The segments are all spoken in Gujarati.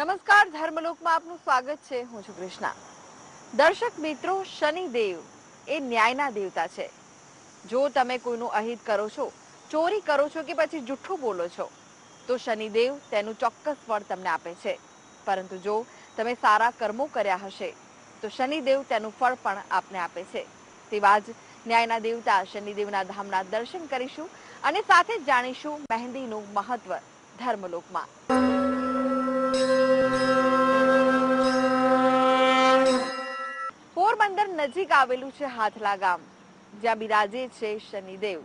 नमस्कार, धर्मलोक में आपनु स्वागत छे। हूं छु कृष्णा। दर्शक मित्रों, शनिदेव ए न्यायना देवता छे। जो तमे कोईनु अहित करो छो, चोरी करो छो के पछी जूठू बोलो छो, तो शनिदेव तेनु चोक्कस फळ तमने आपे छे। परंतु जो तमे सारा कर्मो कर्या हशे तो शनिदेव तेनु फळ पण आपने आपे छे। तेवा ज न्यायना देवता शनिदेवना धामना दर्शन करीशु अने साथे जाणीशु महेंदीनु महत्व धर्मलोकमां। पोरबंदर नजीक आवेलू छे हाथला गाम, ज्यां बिराजे छे शनिदेव।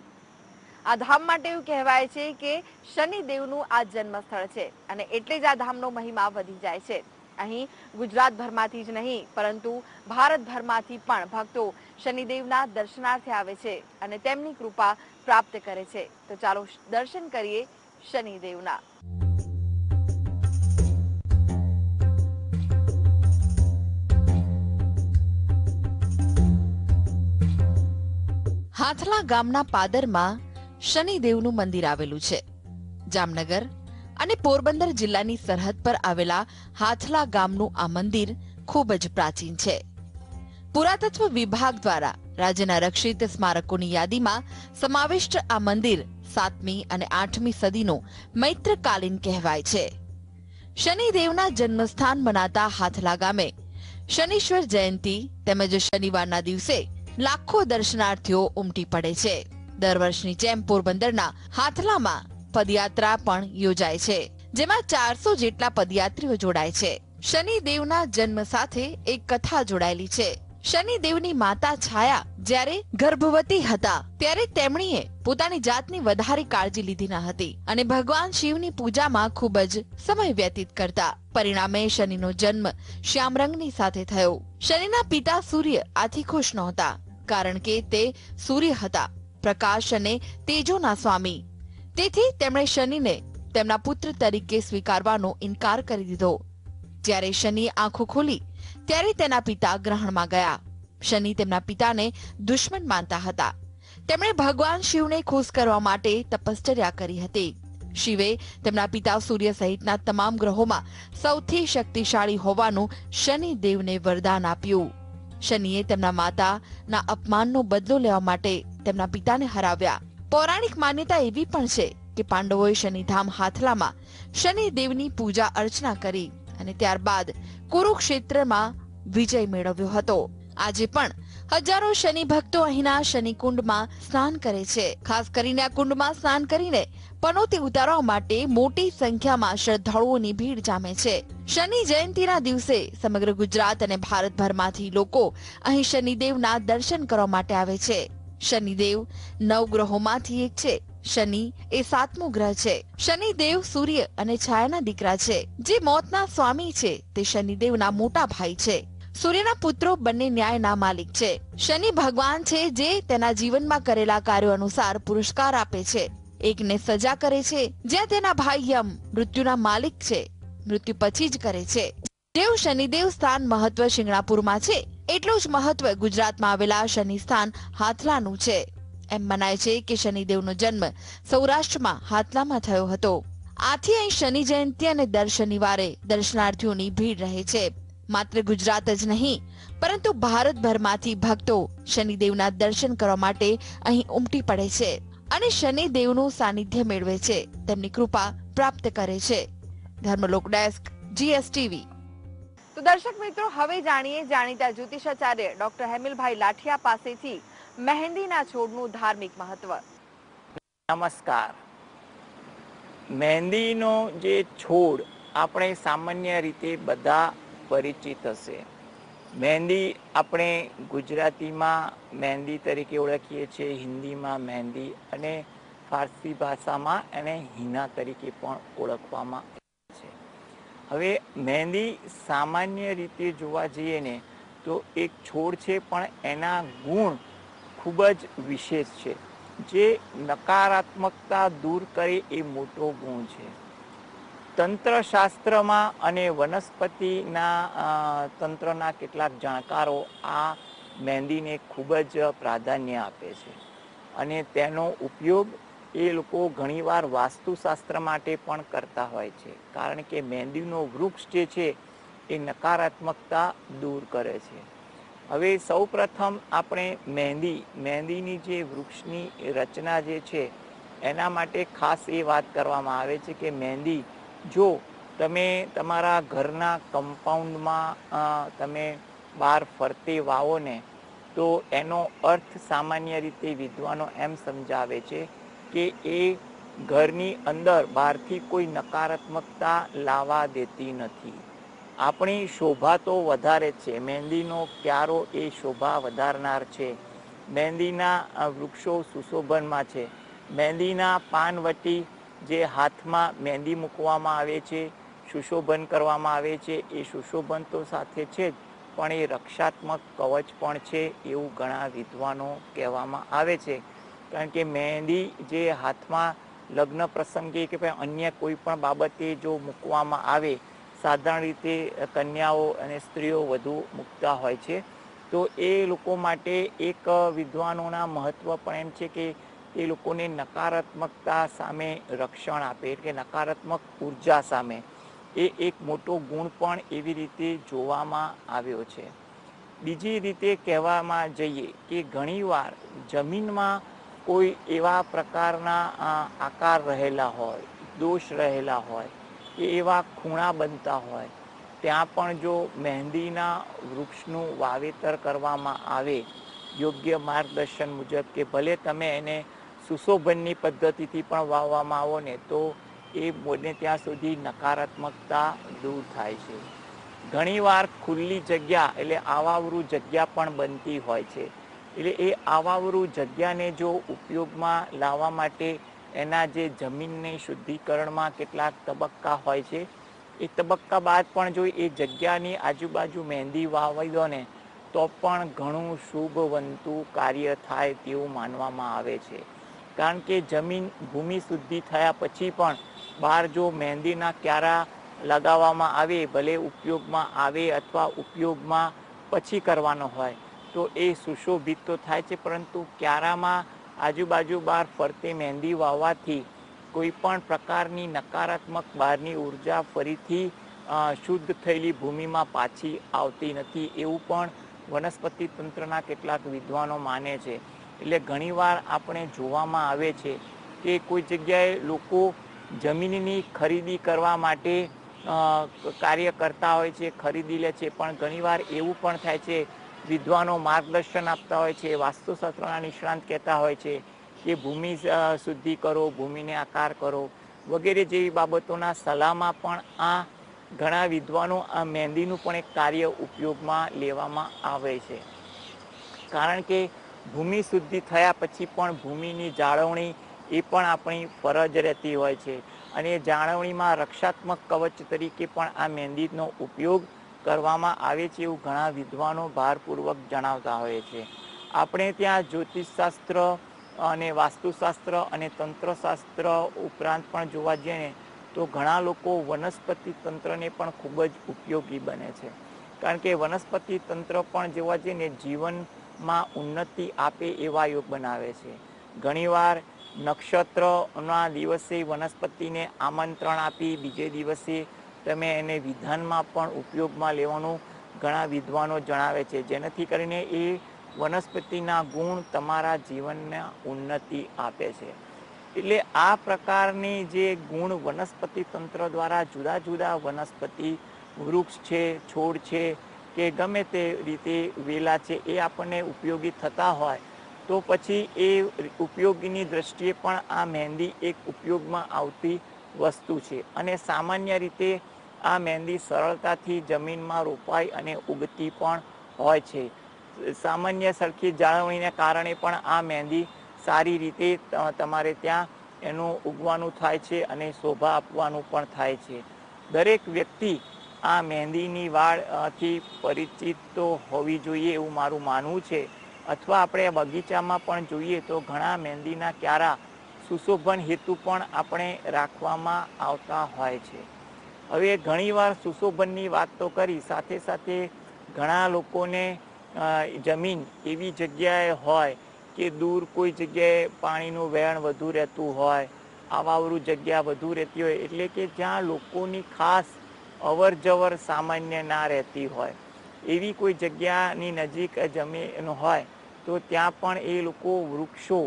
आ धाम माटे एवुं कहेवाय छे के शनिदेवनुं आ जन्मस्थळ छे अने एटले ज आ धामनो महिमा वधी जाय छे। अहीं गुजरातभरमांथी ज नहीं परंतु भारतभरमांथी पण भक्तो शनिदेवना दर्शनार्थे आवे छे अने तेमनी कृपा प्राप्त करे छे। तो चालो दर्शन करीए शनिदेवना। हाथला गामना पादरमा शनिदेवनुं मंदिर आवेलुं छे। जामनगर अने पोरबंदर जिल्लानी सरहद पर आवेला हाथला गामनुं आ मंदिर खूब ज प्राचीन छे। पुरातत्व विभाग द्वारा राज्यना रक्षित स्मारकोनी यादीमां समाविष्ट आ मंदिर 7मी अने 8मी सदीनो मैत्रकालीन कहेवाय छे। शनिदेवना जन्मस्थान मनाता हाथला गामे शनीश्वर जयंती तेमज शनिवारना दिवसे लाखों दर्शनार्थीओ उमटी पड़े छे। दर वर्षनी जेम पोरबंदरना हाथलामां पदयात्रा पण योजाय छे, जेमां 400 जेटला पदयात्रीओ जोड़ाय छे। शनिदेवना जन्म साथे एक कथा जोड़ायेली छे। शनिदेवनी माता छाया ज्यारे गर्भवती हता त्यारे तेमणीए पोतानी जातनी वधारे काळजी लीधी न हती अने भगवान शिवनी पूजामां खूब ज समय व्यतीत करता। परिणामे शनिनो जन्म श्यामरंगनी साथे थयो। शनिना पिता सूर्य आथी खुश नहोता कारण के ते सूर्य हता, प्रकाश अने तेजोना स्वामी। तेथी તેમણે શનિને તેમના પુત્ર તરીકે સ્વીકારવાનો ઇનકાર કરી દીધો। જ્યારે શનિ આંખો ખોલી ત્યારે તેના પિતા ગ્રહણમાં ગયા। શનિ તેમના પિતાને દુશ્મન માનતા હતા। તેમણે ભગવાન શિવને ખુશ કરવા માટે તપશ્ચર્યા કરી હતી। શિવે તેમના પિતા સૂર્ય સહિતના તમામ ગ્રહોમાં સૌથી શક્તિશાળી હોવાનું શનિ દેવને વરદાન આપ્યું। શનિએ તેમના માતાના અપમાનનો બદલો લેવા માટે તેમના પિતાને હરાવ્યા। પૌરાણિક માન્યતા એવી પણ છે કે પાંડવોએ શનિધામ હાથલામાં શનિદેવની પૂજા અર્ચના કરી અને ત્યારબાદ કુરુક્ષેત્રમાં વિજય મેળવ્યો હતો। આજે પણ હજારો શનિ ભક્તો અહીંના શનિકુંડમાં સ્નાન કરે છે। ખાસ કરીને આ કુંડમાં સ્નાન કરીને પનોતી ઉતારવા માટે મોટી સંખ્યામાં શ્રદ્ધાળુઓની ભીડ જામે છે। શનિ જયંતિના દિવસે સમગ્ર ગુજરાત અને ભારતભરમાંથી લોકો અહીં શનિદેવના દર્શન કરવા માટે આવે છે। શનિદેવ 9 ગ્રહોમાંથી એક છે। શનિ એ 7મો ગ્રહ છે। શનિદેવ સૂર્ય અને છાયાના દીકરા છે, જે મોતના સ્વામી છે। તે શનિદેવના મોટા ભાઈ છે। સૂર્યના પુત્રો બંને ન્યાયના માલિક છે। શનિ ભગવાન છે જે તેના જીવનમાં કરેલા કાર્યો અનુસાર પુરસ્કાર આપે છે। એકને સજા કરે છે જ્યાં તેના ભાઈ યમ મૃત્યુના માલિક છે, મૃત્યુ પછી જ કરે છે। જેવું શનિદેવ સ્થાન મહત્વ શિંગણાપુરમાં છે, એટલું જ મહત્વ ગુજરાતમાં આવેલા શનિ સ્થાન હાથલાનું છે। એમ મનાય છે કે શનિદેવનો જન્મ સૌરાષ્ટ્રમાં હાથલામાં થયો હતો। આથી અહીં શનિ જયંતિ અને દર શનિવારે દર્શનાર્થીઓની ભીડ રહે છે। માત્ર ગુજરાત જ નહીં પરંતુ ભારતભરમાંથી ભક્તો શનિદેવના દર્શન કરવા માટે અહીં ઉમટી પડે છે અને શનિદેવનું સાનિધ્ય મેળવે છે, તેમની કૃપા પ્રાપ્ત કરે છે। Dharmalok desk, GSTV। તો દર્શક મિત્રો, હવે જાણીએ જાણીતા જ્યોતિષાચાર્ય ડોક્ટર હેમિલભાઈ લાઠિયા પાસેથી મહેંદીના છોડનું ધાર્મિક મહત્વ। નમસ્કાર। મહેંદીનો જે છોડ આપણે સામાન્ય રીતે બધા परिचित हशे। मेहंदी अपने गुजराती में मेहंदी तरीके ओळखीए छीए, हिंदी में मेहंदी अने फारसी भाषा में एने हीना तरीके पण ओळखवामां आवे छे। हवे मेहंदी सामान्य रीते जोवा जईए ने तो एक छोड़ छे पण एना गुण खूब ज विशेष छे, जे नकारात्मकता दूर करे ए मोटो गुण छे। तंत्रशास्त्र में अने वनस्पति तंत्रना केटलाक जाणकारो आ मेहंदी ने खूब ज प्राधान्य आपे छे अने तेनो उपयोग એ લોકો ઘણીવાર વાસ્તુશાસ્ત્ર માટે પણ કરતા હોય છે, કારણ કે મહેંદીનો વૃક્ષ જે છે એ નકારાત્મકતા દૂર કરે છે. હવે સૌ પ્રથમ આપણે મહેંદીની જે વૃક્ષની રચના જે છે એના માટે ખાસ એ વાત કરવામાં આવે છે કે મહેંદી જો તમે તમારા ઘરના કમ્પાઉન્ડમાં તમે બહાર ફરતે વાવો ને તો એનો અર્થ સામાન્ય રીતે વિદ્વાનો એમ સમજાવે છે કે એ ઘરની અંદર બહારથી કોઈ નકારાત્મકતા લાવવા દેતી નથી. આપણી શોભા તો વધારે છે, મહેંદીનો ક્યારો એ શોભા વધારનાર છે. મહેંદીના વૃક્ષો સુશોભનમાં છે, મહેંદીના પાનવટી જે હાથમાં મહેંદી મૂકવામાં આવે છે, સુશોભન કરવામાં આવે છે, એ સુશોભન તો સાથે છે જ, પણ એ રક્ષાત્મક કવચ પણ છે એવું ઘણા વિદ્વાનો કહેવામાં આવે છે. કારણ કે મહેંદી જે હાથમાં લગ્ન પ્રસંગે કે ભાઈ અન્ય કોઈ પણ બાબતે જો મૂકવામાં આવે, સાધારણ રીતે કન્યાઓ અને સ્ત્રીઓ વધુ મૂકતા હોય છે, તો એ લોકો માટે એક વિદ્વાનોના મહત્વ પણ એમ છે કે એ લોકોને નકારાત્મકતા સામે રક્ષણ આપે, એટલે નકારાત્મક ઉર્જા સામે. એ એક મોટો ગુણ પણ એવી રીતે જોવામાં આવ્યો છે. બીજી રીતે કહેવામાં જઈએ કે ઘણીવાર જમીનમાં કોઈ એવા પ્રકારના આકાર રહેલા હોય, દોષ રહેલા હોય કે એવા ખૂણા બનતા હોય, ત્યાં પણ જો મહેંદીના વૃક્ષનું વાવેતર કરવામાં આવે યોગ્ય માર્ગદર્શન મુજબ, કે ભલે તમે એને સુશોભનની પદ્ધતિથી પણ વાવવામાં આવો ને, તો એ બોને ત્યાં સુધી નકારાત્મકતા દૂર થાય છે. ઘણીવાર ખુલ્લી જગ્યા એટલે આવાવરૂ જગ્યા પણ બનતી હોય છે, એટલે એ આવાવરૂ જગ્યાને જો ઉપયોગમાં લાવવા માટે એના જે જમીનને શુદ્ધિકરણમાં કેટલાક તબક્કા હોય છે, એ તબક્કા બાદ પણ જો એ જગ્યાની આજુબાજુ મહેંદી વાવી દો ને, તો પણ ઘણું શુભ બનતું કાર્ય થાય તેવું માનવામાં આવે છે. કારણ કે જમીન ભૂમિ શુદ્ધિ થયા પછી પણ બહાર જો મહેંદીના ક્યારા લગાવવામાં આવે, ભલે ઉપયોગમાં આવે અથવા ઉપયોગમાં પછી કરવાનો હોય, તો એ સુશોભિત તો થાય છે, પરંતુ ક્યારામાં આજુબાજુ બહાર ફરતે મહેંદી વાવવાથી કોઈ પણ પ્રકારની નકારાત્મક બહારની ઉર્જા ફરીથી શુદ્ધ થયેલી ભૂમિમાં પાછી આવતી નથી, એવું પણ વનસ્પતિ તંત્રના કેટલાક વિદ્વાનો માને છે. એટલે ઘણીવાર આપણે જોવામાં આવે છે કે કોઈ જગ્યાએ લોકો જમીનની ખરીદી કરવા માટે કાર્ય કરતા હોય છે, ખરીદી લે છે, પણ ઘણીવાર એવું પણ થાય છે, વિદ્વાનો માર્ગદર્શન આપતા હોય છે, વાસ્તુશાસ્ત્રના નિષ્ણાંત કહેતા હોય છે કે ભૂમિ શુદ્ધિ કરો, ભૂમિને આકાર કરો વગેરે જેવી બાબતોના સલાહમાં પણ આ ઘણા વિદ્વાનો આ મહેંદીનું પણ એક કાર્ય ઉપયોગમાં લેવામાં આવે છે. કારણ કે ભૂમિ શુદ્ધિ થયા પછી પણ ભૂમિની જાળવણી એ પણ આપણી ફરજ રહેતી હોય છે, અને એ જાળવણીમાં રક્ષાત્મક કવચ તરીકે પણ આ મહેંદીનો ઉપયોગ કરવામાં આવે છે એવું ઘણા વિદ્વાનો ભારપૂર્વક જણાવતા હોય છે. આપણે ત્યાં જ્યોતિષશાસ્ત્ર અને વાસ્તુશાસ્ત્ર અને તંત્રશાસ્ત્ર ઉપરાંત પણ જોવા જઈએ તો ઘણા લોકો વનસ્પતિ તંત્રને પણ ખૂબ જ ઉપયોગી બને છે. કારણ કે વનસ્પતિ તંત્ર પણ જોવા જઈએ જીવનમાં ઉન્નતિ આપે એવા યોગ બનાવે છે. ઘણીવાર નક્ષત્રના દિવસે વનસ્પતિને આમંત્રણ આપી બીજે દિવસે તમે એને વિધાનમાં પણ ઉપયોગમાં લેવાનું ઘણા વિદ્વાનો જણાવે છે, જેનાથી કરીને એ વનસ્પતિના ગુણ તમારા જીવનને ઉન્નતિ આપે છે. એટલે આ પ્રકારની જે ગુણ વનસ્પતિ તંત્ર દ્વારા જુદા જુદા વનસ્પતિ વૃક્ષ છે, છોડ છે કે ગમે તે રીતે વેલા છે એ આપણને ઉપયોગી થતા હોય, તો પછી એ ઉપયોગીની દ્રષ્ટિએ પણ આ મહેંદી એક ઉપયોગમાં આવતી વસ્તુ છે. અને સામાન્ય રીતે આ મહેંદી સરળતાથી જમીનમાં રોપાઈ અને ઉગતી પણ હોય છે. સામાન્ય સરખી જાળવણીને કારણે પણ આ મહેંદી સારી રીતે તમારે ત્યાં એનું ઉગવાનું થાય છે અને શોભા આપવાનું પણ થાય છે. દરેક વ્યક્તિ આ મહેંદીની વાડથી પરિચિત તો હોવી જોઈએ એવું મારું માનવું છે. અથવા આપણે બગીચામાં પણ જોઈએ તો ઘણા મહેંદીના ક્યારા સુશોભન હેતુ પણ આપણે રાખવામાં આવતા હોય છે. હવે ઘણીવાર સુશોભનની વાત તો કરી, સાથે સાથે ઘણા લોકોને જમીન એવી જગ્યાએ હોય કે દૂર કોઈ જગ્યાએ પાણીનું વહેણ વધુ રહેતું હોય, આવાવરું જગ્યા વધુ રહેતી હોય, એટલે કે જ્યાં લોકોની ખાસ અવરજવર સામાન્ય ના રહેતી હોય એવી કોઈ જગ્યાની નજીક જમીન હોય તો ત્યાં પણ એ લોકો વૃક્ષો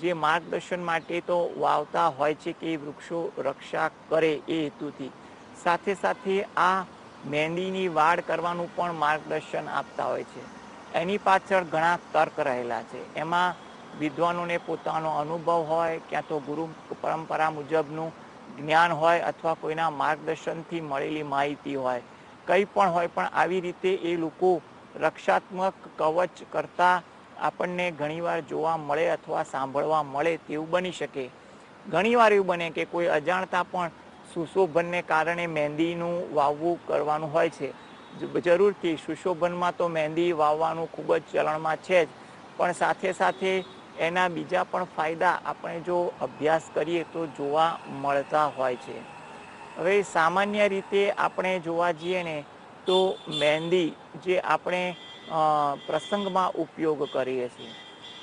જે માર્ગદર્શન માટે તો વાવતા હોય છે કે વૃક્ષો રક્ષા કરે એ હેતુથી સાથે સાથે આ મહેંદીની વાડ કરવાનું પણ માર્ગદર્શન આપતા હોય છે। એની પાછળ ઘણા તર્ક રહેલા છે, એમાં વિદ્વાનોને પોતાનો અનુભવ હોય, ક્યાં તો ગુરુ પરંપરા મુજબનું જ્ઞાન હોય અથવા કોઈના માર્ગદર્શનથી મળેલી માહિતી હોય, કંઈ પણ હોય, પણ આવી રીતે એ લોકો રક્ષાત્મક કવચ કરતા આપણને ઘણીવાર જોવા મળે અથવા સાંભળવા મળે તેવું બની શકે। ઘણીવાર એવું બને કે કોઈ અજાણતા પણ સુશોભનને કારણે મહેંદીનું વાવવું કરવાનું હોય છે। જરૂરથી સુશોભનમાં તો મહેંદી વાવવાનું ખૂબ જ ચલણમાં છે જ, પણ સાથે સાથે એના બીજા પણ ફાયદા આપણે જો અભ્યાસ કરીએ તો જોવા મળતા હોય છે। હવે સામાન્ય રીતે આપણે જોવા જઈએ ને તો મહેંદી જે આપણે પ્રસંગમાં ઉપયોગ કરીએ છીએ,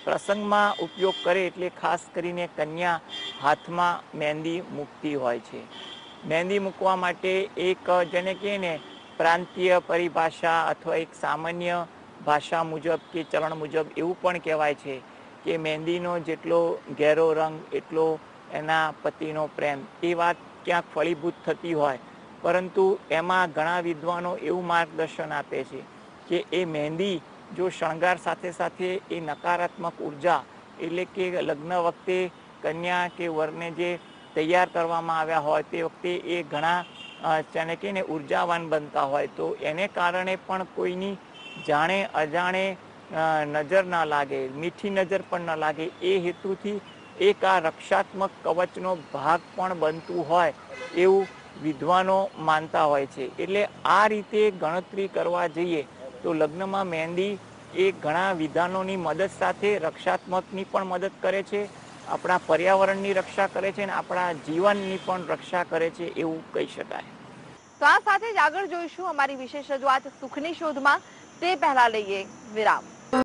પ્રસંગમાં ઉપયોગ કરે એટલે ખાસ કરીને કન્યા હાથમાં મહેંદી મૂકતી હોય છે। મહેંદી મૂકવા માટે એક જેને કહીએ ને પ્રાંતીય પરિભાષા અથવા એક સામાન્ય ભાષા મુજબ કે ચલણ મુજબ એવું પણ કહેવાય છે કે મહેંદીનો જેટલો ઘેરો રંગ એટલો એના પતિનો પ્રેમ, એ વાત ક્યાંક ફળીભૂત થતી હોય, પરંતુ એમાં ઘણા વિદ્વાનો એવું માર્ગદર્શન આપે છે કે એ મહેંદી जो शृंगार साथे साथे ए नकारात्मक ऊर्जा एटले के लग्न वखते कन्या के वरने जे तैयार करवामां आव्या होय ते वखते ए घणा जाने के ने ऊर्जावान बनता होय तो एने कारणे पण कोईनी जाणे अजाणे नजर न लागे, मीठी नजर पण न लागे ए हेतुथी एक आ रक्षात्मक कवचनो भाग पण बनतुं होय एवुं विद्वानो मानता होय छे। एटले आ रीते गणतरी करवा जोईए तो लग्न में मेहंदी एक घणा विधानों की मदद साथ रक्षात्मक नी पण मदद करे छे, अपना पर्यावरण की रक्षा करे छे ने अपना जीवन की पण रक्षा करे छे एवं कही शकाय। तो आ साथे ज आगळ जोईशुं अमारी विशेष रजूआत सुखनी शोधमां, ते पहेला लईए विराम।